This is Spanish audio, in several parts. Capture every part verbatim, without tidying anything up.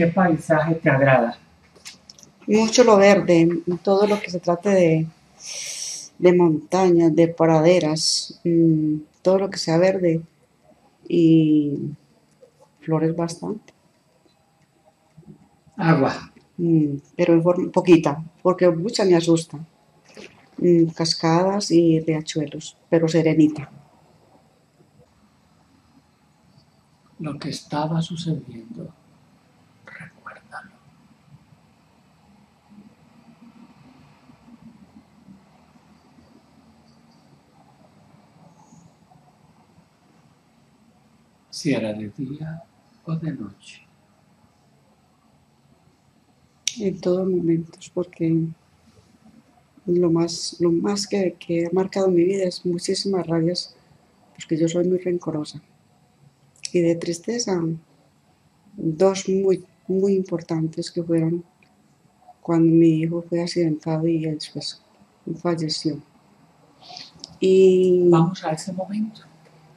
¿Qué paisaje te agrada? Mucho lo verde, todo lo que se trate de, de montañas, de praderas, mmm, todo lo que sea verde y flores bastante. Agua. Mm, pero en forma poquita, porque mucha me asusta. Mm, cascadas y riachuelos, pero serenita. Lo que estaba sucediendo, recuérdalo. Si era de día o de noche. En todos momentos, porque lo más, lo más que, que ha marcado mi vida es muchísimas rabias, porque yo soy muy rencorosa. Y de tristeza, dos muy, muy importantes que fueron cuando mi hijo fue accidentado y él después falleció. Y vamos a ese momento.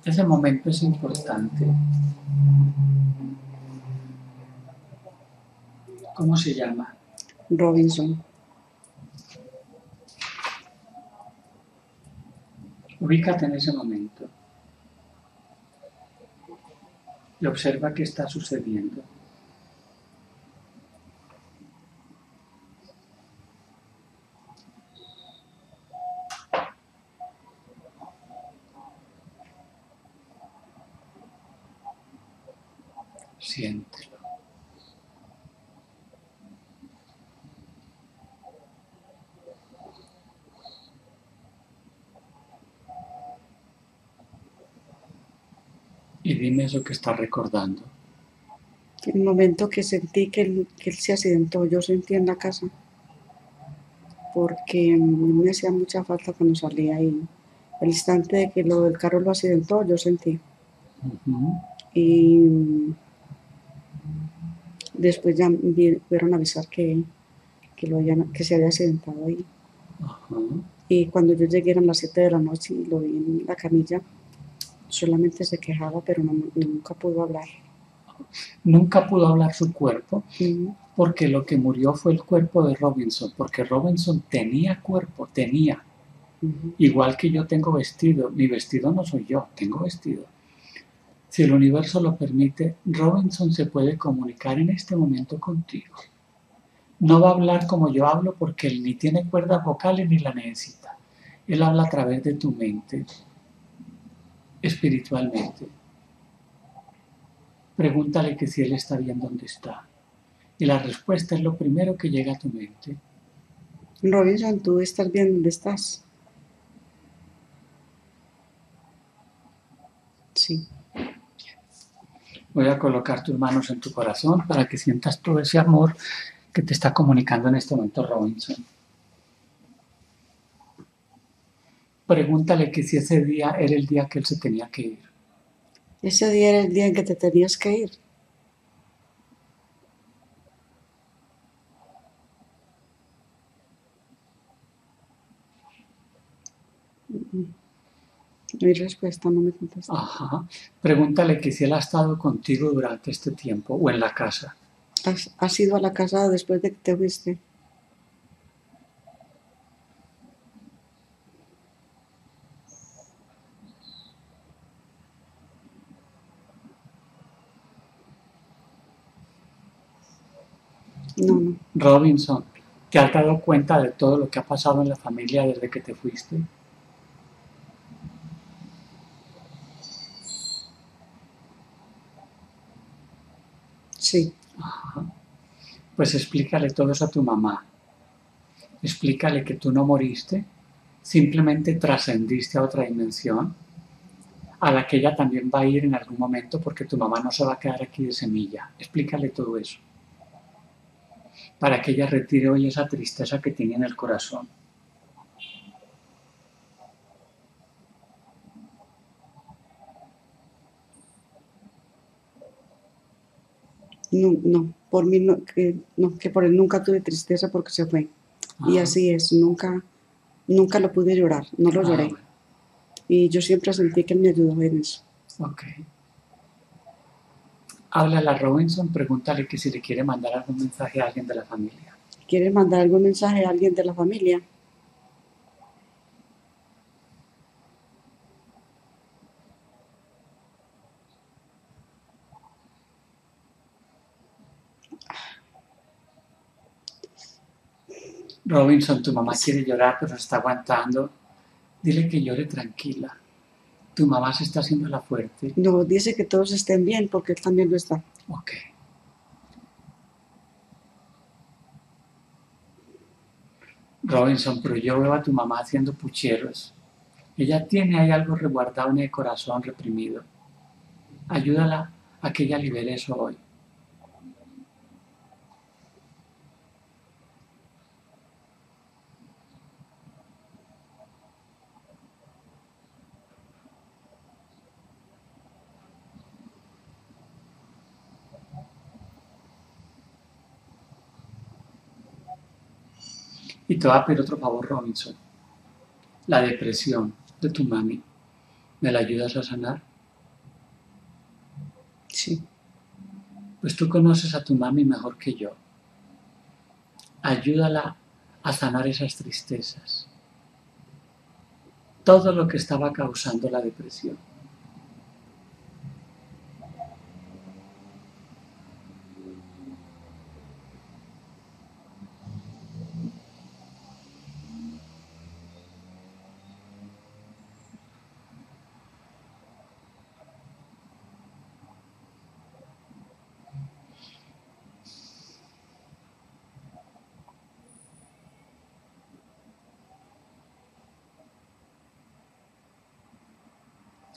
Ese momento es importante. ¿Cómo se llama? Robinson. Ubícate en ese momento. Y observa qué está sucediendo. Siente. Y dime eso que estás recordando. El momento que sentí que él, que él se accidentó, yo sentí en la casa. Porque me hacía mucha falta cuando salía y el instante de que lo del carro lo accidentó, yo sentí. Uh-huh. Y después ya fueron a avisar que, que, lo habían, que se había accidentado ahí. Uh-huh. Y cuando yo llegué eran las siete de la noche y lo vi en la camilla. Solamente se quejaba, pero no, nunca pudo hablar. Nunca pudo hablar su cuerpo, uh-huh, porque lo que murió fue el cuerpo de Robinson, porque Robinson tenía cuerpo, tenía. Uh-huh. Igual que yo tengo vestido, mi vestido no soy yo, tengo vestido. Si el universo lo permite, Robinson se puede comunicar en este momento contigo. No va a hablar como yo hablo porque él ni tiene cuerdas vocales ni la necesita. Él habla a través de tu mente. Espiritualmente. Pregúntale que si él está bien donde está. Y la respuesta es lo primero que llega a tu mente. Robinson, ¿tú estás bien donde estás? Sí. Bien. Voy a colocar tus manos en tu corazón para que sientas todo ese amor que te está comunicando en este momento Robinson. Pregúntale que si ese día era el día que él se tenía que ir. Ese día era el día en que te tenías que ir. Mi respuesta no me contesta. Ajá. Pregúntale que si él ha estado contigo durante este tiempo o en la casa. ¿Has, has ido a la casa después de que te fuiste? No, no. Robinson, ¿te has dado cuenta de todo lo que ha pasado en la familia desde que te fuiste? Sí. Ajá. Pues explícale todo eso a tu mamá. Explícale que tú no moriste, simplemente trascendiste a otra dimensión, a la que ella también va a ir en algún momento porque tu mamá no se va a quedar aquí de semilla. Explícale todo eso. Para que ella retire hoy esa tristeza que tiene en el corazón. No, no, por mí no, que, no, que por él nunca tuve tristeza porque se fue. Ajá. Y así es, nunca, nunca lo pude llorar, no lo ah, lloré. Bueno. Y yo siempre sentí que él me ayudó en eso. Ok. háblale a Robinson, pregúntale que si le quiere mandar algún mensaje a alguien de la familia. ¿Quieres mandar algún mensaje a alguien de la familia? Robinson, tu mamá quiere llorar, pero está aguantando. Dile que llore tranquila. Tu mamá se está haciendo la fuerte. No, dice que todos estén bien, porque él también lo está. Ok. Robinson, pero yo veo a tu mamá haciendo pucheros. Ella tiene ahí algo resguardado en el corazón reprimido. Ayúdala a que ella libere eso hoy. Y te voy a pedir otro favor, Robinson. La depresión de tu mami, ¿me la ayudas a sanar? Sí. Pues tú conoces a tu mami mejor que yo. Ayúdala a sanar esas tristezas. Todo lo que estaba causando la depresión.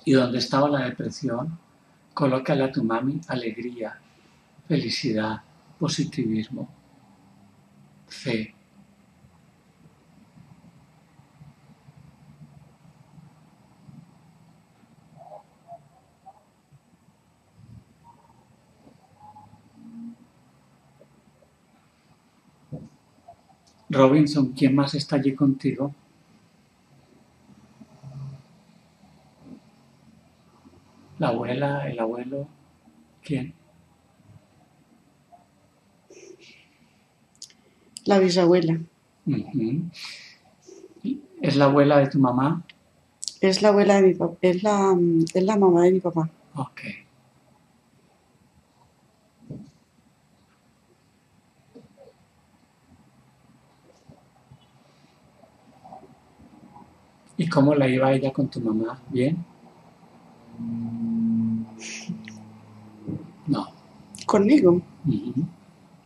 Y donde estaba la depresión, colócale a tu mami alegría, felicidad, positivismo, fe. Robinson, ¿quién más está allí contigo? La abuela, el abuelo, ¿quién? La bisabuela. Uh-huh. ¿Es la abuela de tu mamá? Es la abuela de mi papá, es la, es la mamá de mi papá. Ok. ¿Y cómo la iba ella con tu mamá? ¿Bien? No. ¿Conmigo? Uh-huh.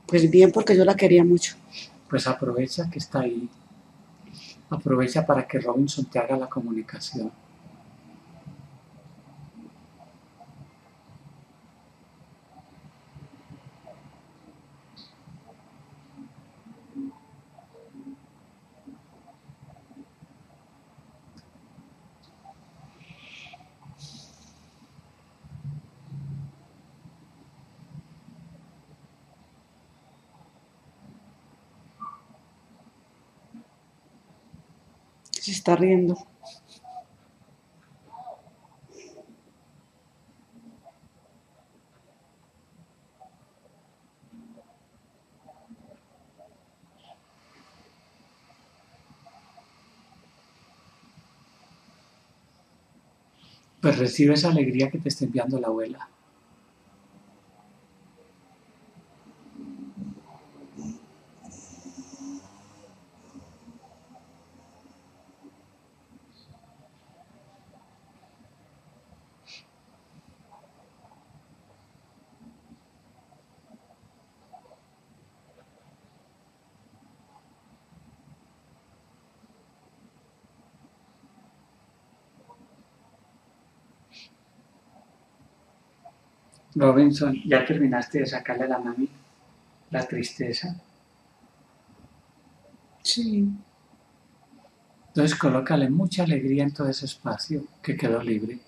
Pues bien, porque yo la quería mucho. Pues aprovecha que está ahí. Aprovecha para que Robinson te haga la comunicación. Se está riendo. Pues recibe esa alegría que te está enviando la abuela. Robinson, ¿ya terminaste de sacarle a la mami la tristeza? Sí. Entonces colócale mucha alegría en todo ese espacio que quedó libre.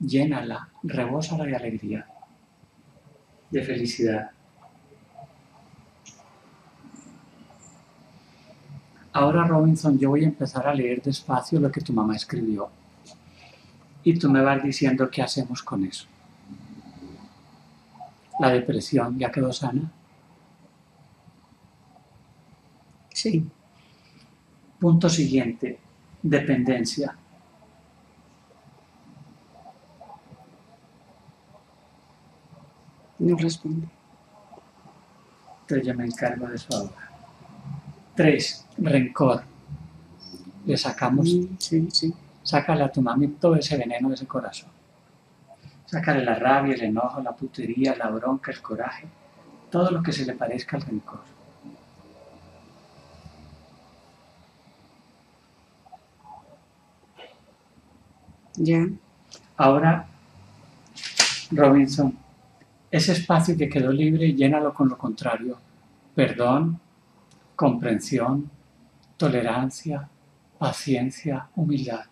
Llénala, rebósala de alegría, de felicidad. Ahora, Robinson, yo voy a empezar a leer despacio lo que tu mamá escribió. y tú me vas diciendo qué hacemos con eso. La depresión ya quedó sana. Sí. Punto siguiente, dependencia. No responde. Entonces yo me encargo de eso ahora. Tres, rencor. Le sacamos, sí, sí. Sácale a tu mami todo ese veneno de ese corazón. Sácale la rabia, el enojo, la putería, la bronca, el coraje, todo lo que se le parezca al rencor. Ya. Ahora, Robinson, ese espacio que quedó libre, llénalo con lo contrario. Perdón, comprensión, tolerancia, paciencia, humildad.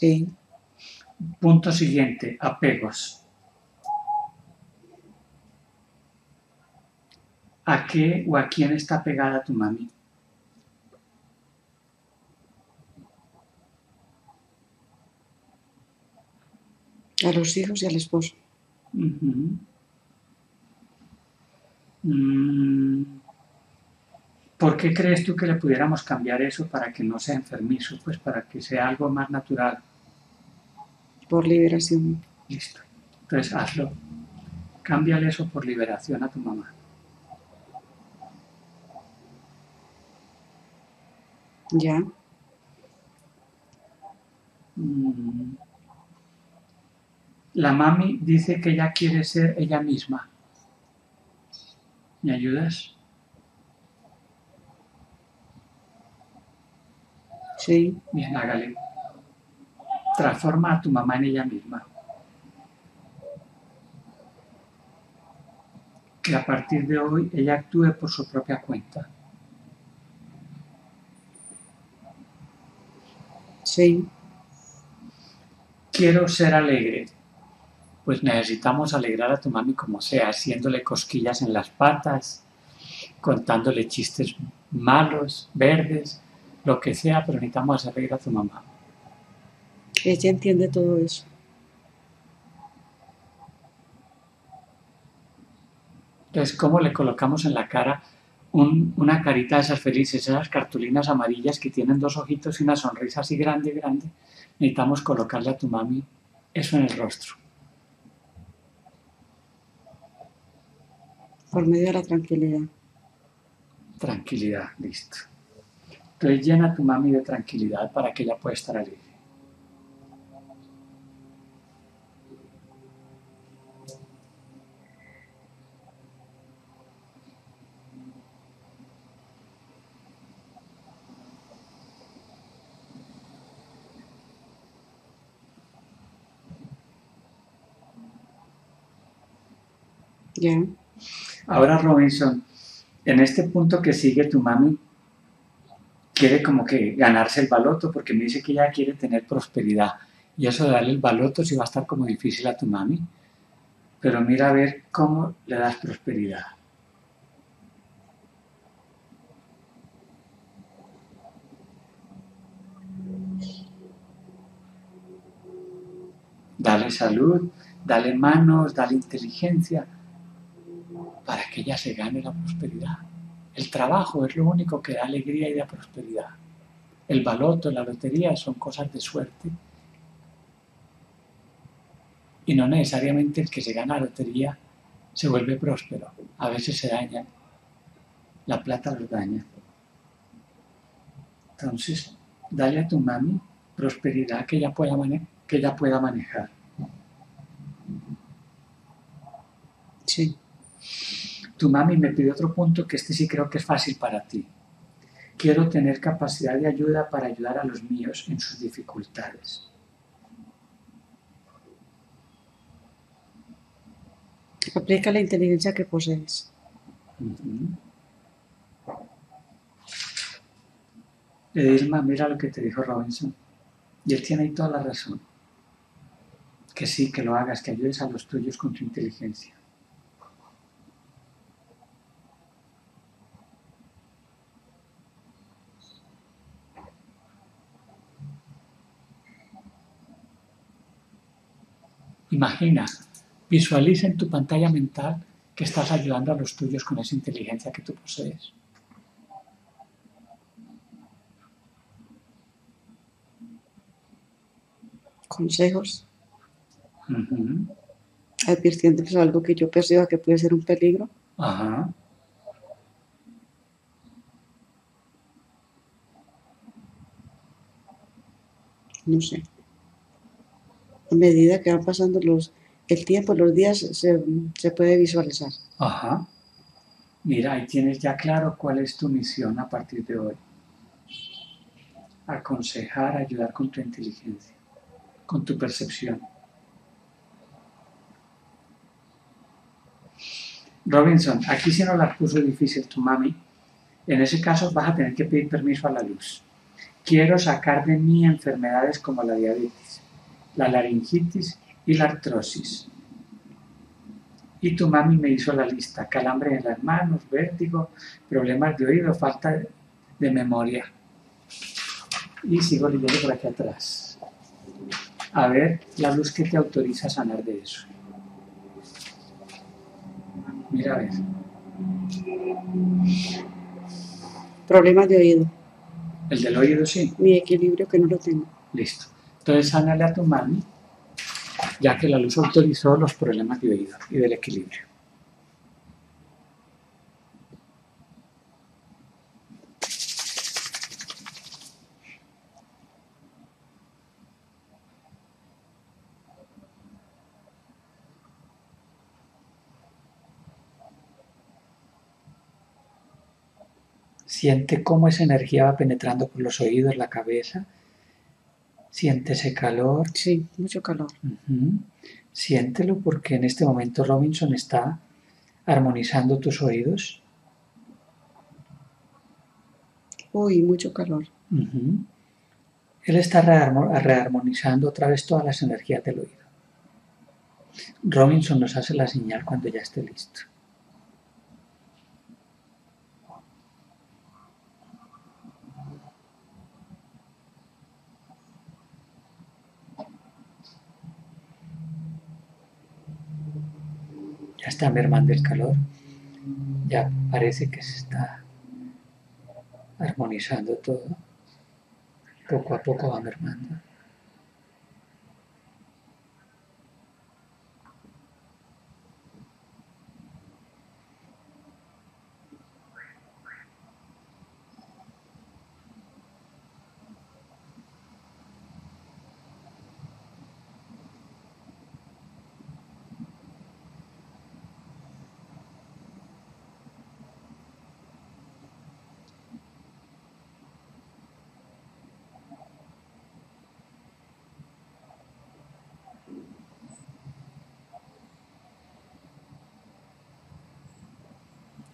Sí. Punto siguiente, apegos. ¿A qué o a quién está pegada tu mami? A los hijos y al esposo. Uh-huh. ¿Por qué crees tú que le pudiéramos cambiar eso para que no sea enfermizo? Pues para que sea algo más natural. Por liberación. Listo. Entonces hazlo. Cámbiale eso por liberación a tu mamá. Ya. La mami dice que ella quiere ser ella misma. ¿Me ayudas? Sí. Bien, hágale. Transforma a tu mamá en ella misma. Que a partir de hoy ella actúe por su propia cuenta. Sí. Quiero ser alegre. Pues necesitamos alegrar a tu mami como sea, haciéndole cosquillas en las patas, contándole chistes malos, verdes, lo que sea, pero necesitamos hacer alegrar a tu mamá. Ella entiende todo eso. Entonces, ¿cómo le colocamos en la cara un, una carita de esas felices, esas cartulinas amarillas que tienen dos ojitos y una sonrisa así grande, grande? Necesitamos colocarle a tu mami eso en el rostro. Por medio de la tranquilidad. Tranquilidad, listo. Entonces llena a tu mami de tranquilidad para que ella pueda estar alegre. Ya. Ahora, Robinson, en este punto que sigue, tu mami quiere como que ganarse el baloto, porque me dice que ella quiere tener prosperidad, y eso de darle el baloto sí va a estar como difícil a tu mami, pero mira a ver cómo le das prosperidad. Dale salud, dale manos, dale inteligencia, para que ella se gane la prosperidad. El trabajo es lo único que da alegría y da prosperidad. El baloto, la lotería son cosas de suerte. Y no necesariamente el que se gana la lotería se vuelve próspero. A veces se daña. La plata los daña. Entonces, dale a tu mami prosperidad que ella pueda, mane- que ella pueda manejar. Sí. Tu mami me pidió otro punto que este sí creo que es fácil para ti. Quiero tener capacidad de ayuda para ayudar a los míos en sus dificultades. Aplica la inteligencia que posees. Uh-huh. Edilma, mira lo que te dijo Robinson. Y él tiene ahí toda la razón. Que sí, que lo hagas, que ayudes a los tuyos con tu inteligencia. Imagina, visualiza en tu pantalla mental que estás ayudando a los tuyos con esa inteligencia que tú posees. Consejos. Uh-huh. Advirtiéndoles algo que yo perciba que puede ser un peligro. Ajá. No sé. A medida que van pasando los, el tiempo, los días, se, se puede visualizar. Ajá. Mira, ahí tienes ya claro cuál es tu misión a partir de hoy. Aconsejar, ayudar con tu inteligencia, con tu percepción. Robinson, aquí sí nos la puso difícil tu mami. En ese caso vas a tener que pedir permiso a la luz. Quiero sacar de mí enfermedades como la diabetes, la laringitis y la artrosis. Y tu mami me hizo la lista: calambre en las manos, vértigo, problemas de oído, falta de memoria. Y sigo leyendo por aquí atrás. A ver la luz que te autoriza a sanar de eso. Mira, a ver. Problemas de oído. El del oído, sí. Mi equilibrio, que no lo tengo. Listo. Entonces, sánale a tu mami, ya que la luz autorizó los problemas de oído y del equilibrio. Siente cómo esa energía va penetrando por los oídos, la cabeza. Siente ese calor. Sí, mucho calor. Uh-huh. Siéntelo, porque en este momento Robinson está armonizando tus oídos. Uy, mucho calor. Uh-huh. Él está rearmonizando otra vez todas las energías del oído. Robinson nos hace la señal cuando ya esté listo. Ya está mermando el calor, ya parece que se está armonizando todo, poco a poco va mermando.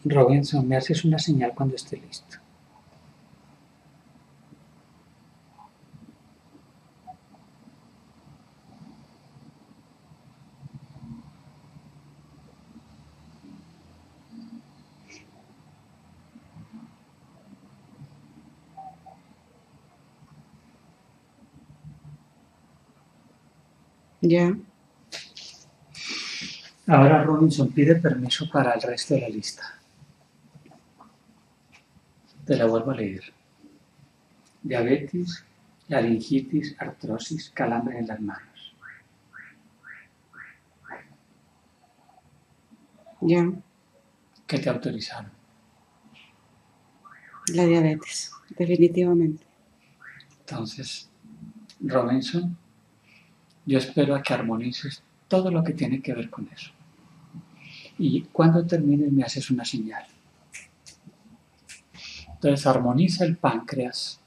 Robinson, me haces una señal cuando esté listo. Ya. Ahora Robinson pide permiso para el resto de la lista. Te la vuelvo a leer. Diabetes, laringitis, artrosis, calambre en las manos. Ya. ¿Qué te autorizaron? La diabetes, definitivamente. Entonces, Robinson, yo espero a que armonices todo lo que tiene que ver con eso. Y cuando termines me haces una señal. Entonces armoniza el páncreas,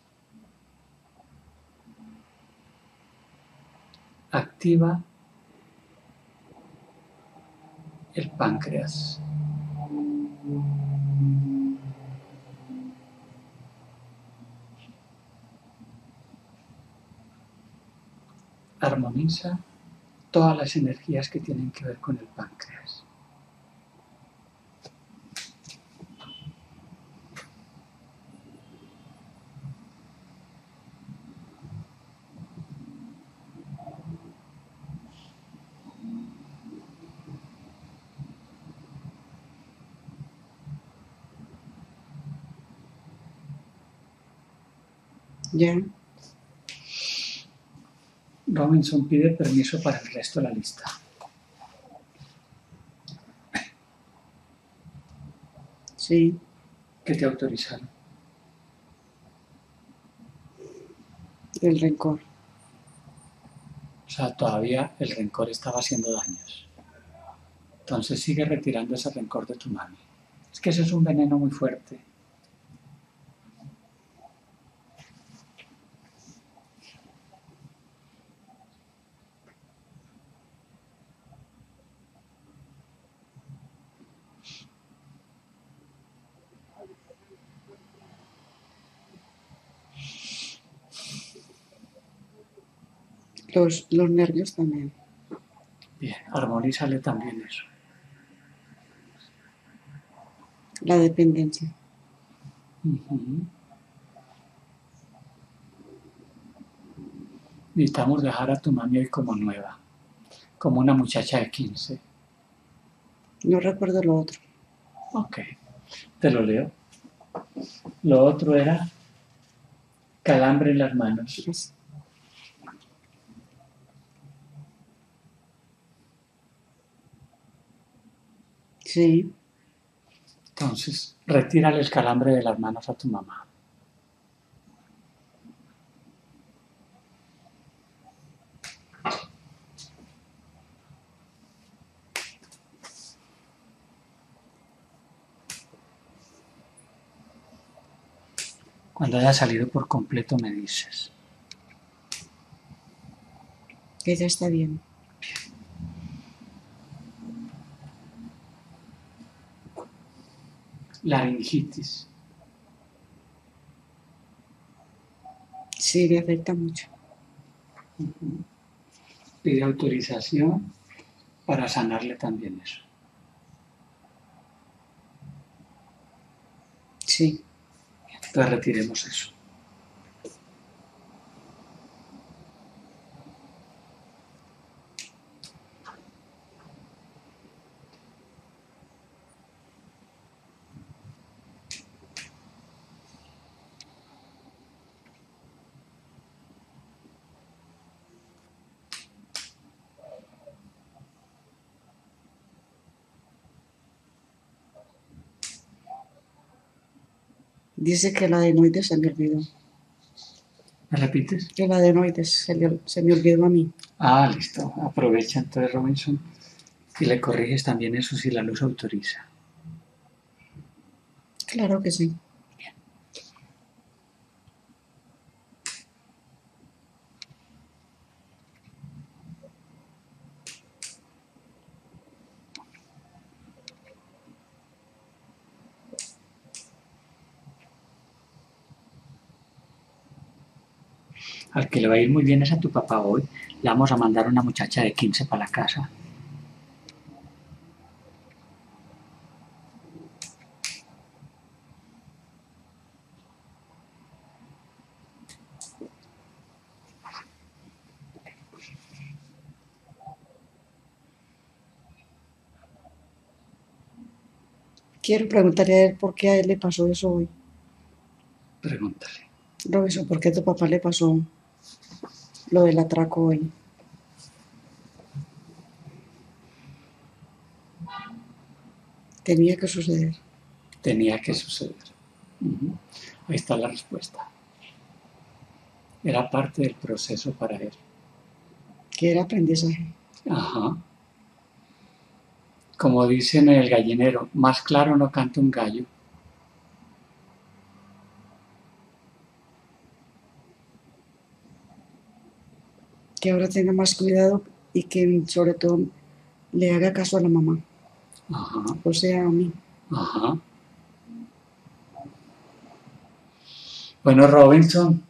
activa el páncreas, armoniza todas las energías que tienen que ver con el páncreas. Ya. Robinson pide permiso para el resto de la lista. Sí. ¿Qué te autorizaron? El rencor. O sea, todavía el rencor estaba haciendo daños. Entonces sigue retirando ese rencor de tu mami. Es que eso es un veneno muy fuerte. Los, los nervios también. Bien, armonízale también eso. La dependencia. Uh-huh. Necesitamos dejar a tu mami hoy como nueva, como una muchacha de quince. No recuerdo lo otro. Ok, te lo leo. Lo otro era calambre en las manos. Yes. Sí. Entonces, retírale el calambre de las manos a tu mamá. Cuando haya salido por completo me dices. Que ya está bien. Laringitis. Sí, le afecta mucho. Uh-huh. Pide autorización para sanarle también eso. Sí. Entonces retiremos eso. Dice que el adenoides se me olvidó. ¿Me repites? El adenoides se, le, se me olvidó a mí. Ah, listo. Aprovecha entonces, Robinson, y le corriges también eso si la luz autoriza. Claro que sí. Bien. Al que le va a ir muy bien es a tu papá hoy. Le vamos a mandar una muchacha de quince para la casa. Quiero preguntarle a él por qué a él le pasó eso hoy. Pregúntale. Robinson, ¿por qué a tu papá le pasó lo del atraco hoy? Tenía que suceder. Tenía que suceder. Uh-huh. Ahí está la respuesta. Era parte del proceso para él. Que era aprendizaje. Ajá. Como dicen en el gallinero, más claro no canta un gallo. Que ahora tenga más cuidado y que sobre todo le haga caso a la mamá. Ajá. O sea, a mí. Ajá. Bueno, Robinson,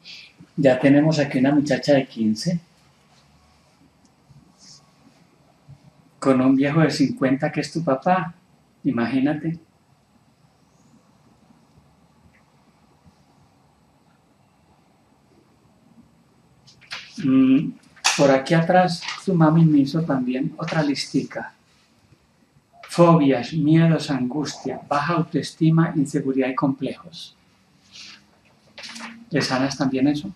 ya tenemos aquí una muchacha de quince con un viejo de cincuenta que es tu papá, imagínate. Mm. Por aquí atrás, tu mami me hizo también otra listica. Fobias, miedos, angustia, baja autoestima, inseguridad y complejos. ¿Le sanas también eso?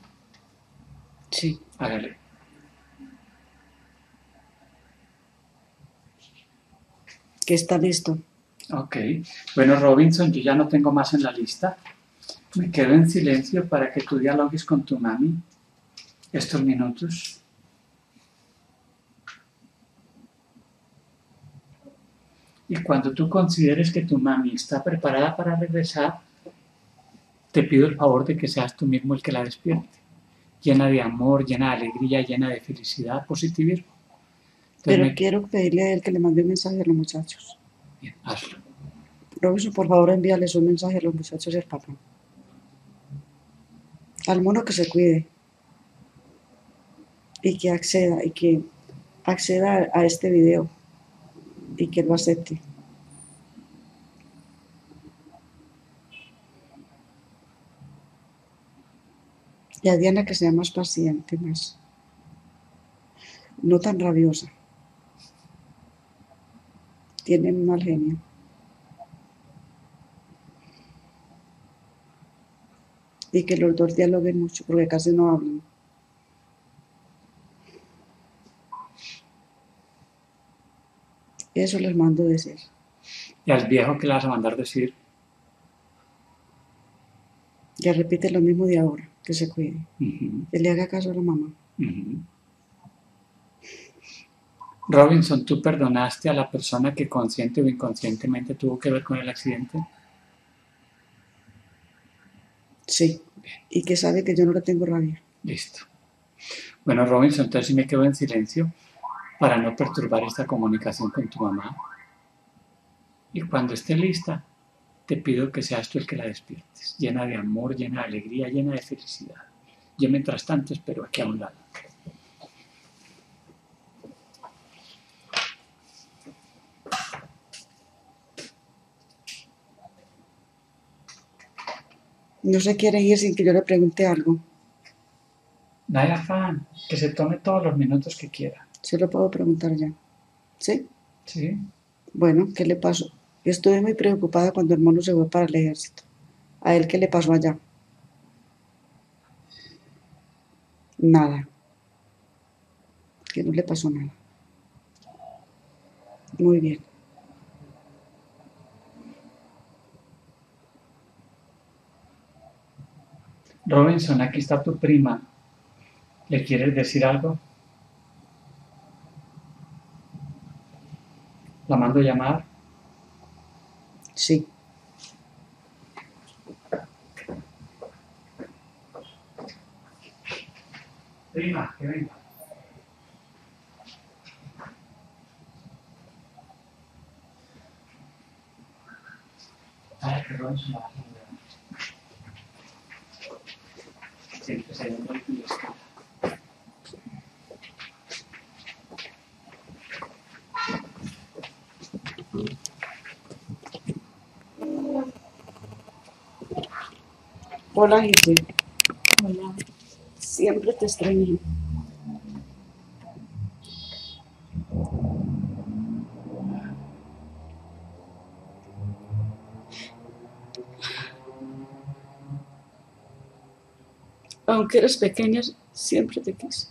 Sí. Hágale. Que está listo. Ok. Bueno, Robinson, yo ya no tengo más en la lista. Me quedo en silencio para que tú dialogues con tu mami estos minutos. Y cuando tú consideres que tu mami está preparada para regresar, te pido el favor de que seas tú mismo el que la despierte. Llena de amor, llena de alegría, llena de felicidad, positivismo. Entonces, Pero me... quiero pedirle a él que le mande un mensaje a los muchachos. Bien, hazlo. Robinson, por favor, envíales un mensaje a los muchachos y al papá. Al mono que se cuide. Y que acceda, y que acceda a este video. Y que lo acepte. Y a Diana que sea más paciente, más. No tan rabiosa. Tiene mal genio. Y que los dos dialoguen mucho, porque casi no hablan. Eso les mando decir. ¿Y al viejo qué le vas a mandar decir? Ya repite lo mismo de ahora, que se cuide. Uh-huh. Que le haga caso a la mamá. Uh-huh. Robinson, ¿tú perdonaste a la persona que consciente o inconscientemente tuvo que ver con el accidente? Sí. Bien. Y que sabe que yo no le tengo rabia. Listo. Bueno, Robinson, entonces sí me quedo en silencio para no perturbar esta comunicación con tu mamá. Y cuando esté lista, te pido que seas tú el que la despiertes, llena de amor, llena de alegría, llena de felicidad. Yo mientras tanto espero aquí a un lado. No se quiere ir sin que yo le pregunte algo. No hay afán, que se tome todos los minutos que quiera. Se lo puedo preguntar ya. ¿Sí? Sí. Bueno, ¿qué le pasó? Estuve muy preocupada cuando el mono se fue para el ejército. ¿A él qué le pasó allá? Nada. Que no le pasó nada. Muy bien. Robinson, aquí está tu prima. ¿Le quieres decir algo? ¿La mando a llamar? Sí. Prima, que venga. Ay, perdón, se me va a hacer. Siempre se ve muy bien. Hola, Gise. Hola. Siempre te extrañé. Aunque eres pequeña, siempre te quise.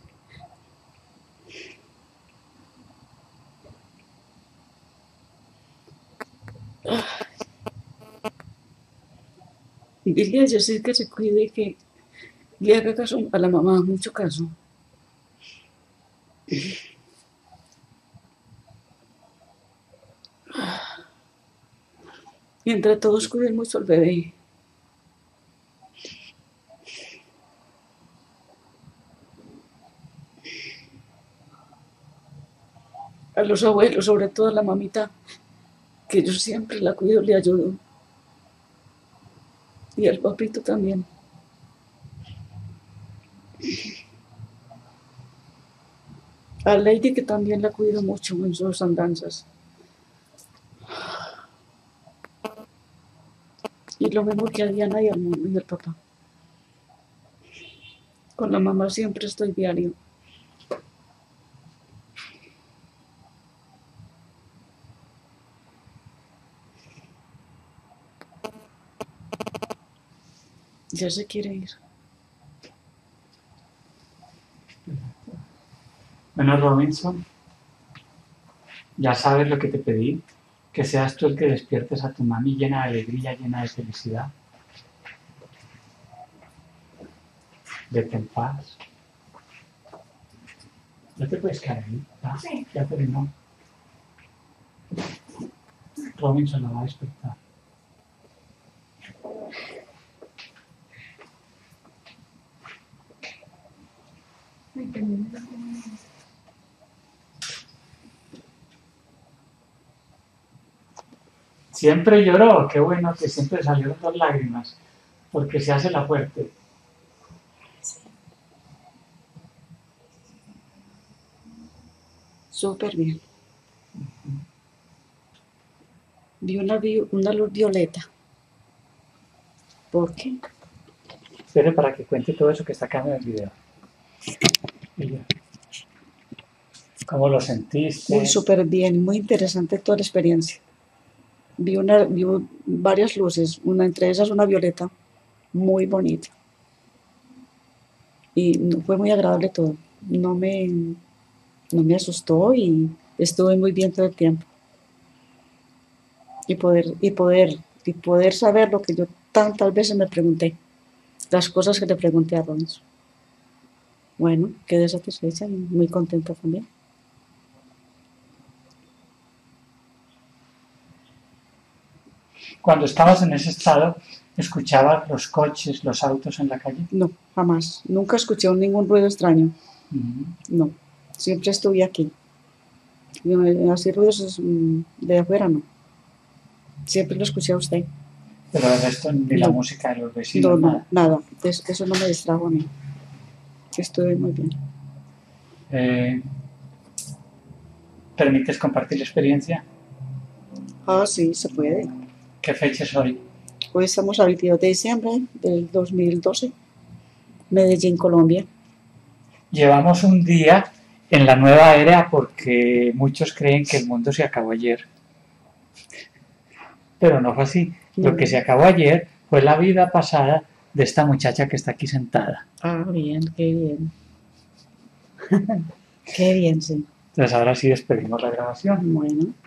Dile a José que se cuide y que le haga caso a la mamá, mucho caso. Y entre todos cuiden mucho al bebé. A los abuelos, sobre todo a la mamita, que yo siempre la cuido y le ayudo. Y al papito también. A Lady, que también la cuido mucho en sus andanzas. Y lo mismo que a Diana y al mundo y al papá. Con la mamá siempre estoy diario. Ya se quiere ir. Bueno, Robinson, ya sabes lo que te pedí, que seas tú el que despiertes a tu mami llena de alegría, llena de felicidad. Vete en paz. No te puedes caer ahí, ¿eh? Sí. Ya terminó. Robinson la va a despertar. Siempre lloró, qué bueno que siempre salieron dos lágrimas, porque se hace la fuerte. Súper bien. Uh-huh. Vi una, una luz violeta. ¿Por qué? Espere para que cuente todo eso que está acá en el video. ¿Cómo lo sentiste? Muy súper bien, muy interesante toda la experiencia. Vi, una, vi varias luces, una entre ellas una violeta, muy bonita. Y fue muy agradable todo. No me, no me asustó y estuve muy bien todo el tiempo. Y poder, y poder, y poder saber lo que yo tantas veces me pregunté, las cosas que le pregunté a Robinson. Bueno, quedé satisfecha y muy contenta también. Cuando estabas en ese estado, ¿escuchabas los coches, los autos en la calle? No, jamás. Nunca escuché ningún ruido extraño. Uh-huh. No, siempre estuve aquí. Así ruidos de afuera no. Siempre lo escuché a usted. Pero el resto ni no. La música de los vecinos. No, nada. nada. Eso no me distrajo a mí. Estuve muy bien. Eh, ¿Permites compartir la experiencia? Ah, sí, se puede. ¿Qué fecha es hoy? Hoy estamos a veintidós de diciembre del dos mil doce, Medellín, Colombia. Llevamos un día en la nueva era porque muchos creen que el mundo se acabó ayer. Pero no fue así. No. Lo que se acabó ayer fue la vida pasada de esta muchacha que está aquí sentada. Ah, bien, qué bien. Qué bien, sí. Entonces ahora sí despedimos la grabación. Bueno.